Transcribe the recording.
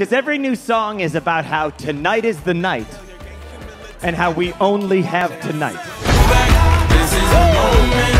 Because every new song is about how tonight is the night and how we only have tonight. This is the moment.